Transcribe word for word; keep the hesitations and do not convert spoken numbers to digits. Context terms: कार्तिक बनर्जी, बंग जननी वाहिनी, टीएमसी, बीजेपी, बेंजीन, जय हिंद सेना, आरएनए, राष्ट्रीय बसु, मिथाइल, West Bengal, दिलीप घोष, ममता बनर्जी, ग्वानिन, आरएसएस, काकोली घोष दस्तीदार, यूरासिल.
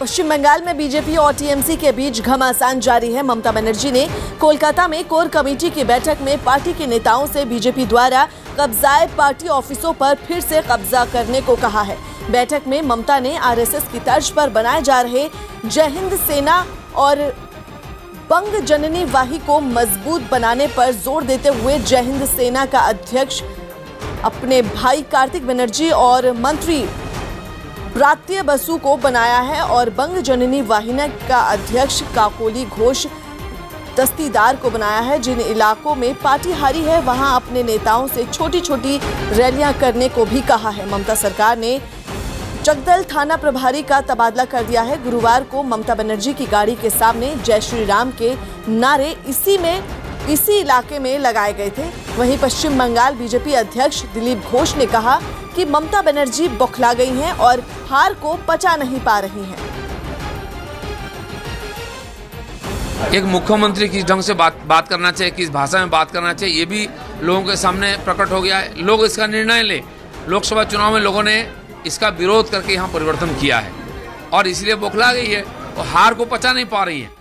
पश्चिम बंगाल में बीजेपी और टीएमसी के बीच घमासान जारी है। ममता बनर्जी ने कोलकाता में कोर कमेटी की बैठक में पार्टी के नेताओं से बीजेपी द्वारा कब्जाए पार्टी ऑफिसों पर फिर से कब्जा करने को कहा है। बैठक में ममता ने आरएसएस की तर्ज पर बनाए जा रहे जय हिंद सेना और बंग जननी वाहिनी को मजबूत बनाने पर जोर देते हुए जय हिंद सेना का अध्यक्ष अपने भाई कार्तिक बनर्जी और मंत्री राष्ट्रीय बसु को बनाया है और बंग जननी वाहिनी का अध्यक्ष काकोली घोष दस्तीदार को बनाया है। जिन इलाकों में पार्टी हारी है वहां अपने नेताओं से छोटी छोटी रैलियां करने को भी कहा है। ममता सरकार ने जगदल थाना प्रभारी का तबादला कर दिया है। गुरुवार को ममता बनर्जी की गाड़ी के सामने जय श्री राम के नारे इसी में इसी इलाके में लगाए गए थे। वहीं पश्चिम बंगाल बीजेपी अध्यक्ष दिलीप घोष ने कहा कि ममता बनर्जी बौखला गई हैं और हार को पचा नहीं पा रही हैं। एक मुख्यमंत्री किस ढंग से बात बात करना चाहिए, किस भाषा में बात करना चाहिए, ये भी लोगों के सामने प्रकट हो गया है। लोग इसका निर्णय ले। लोकसभा चुनाव में लोगों ने इसका विरोध करके यहाँ परिवर्तन किया है और इसलिए बौखला गई है और हार को पचा नहीं पा रही है।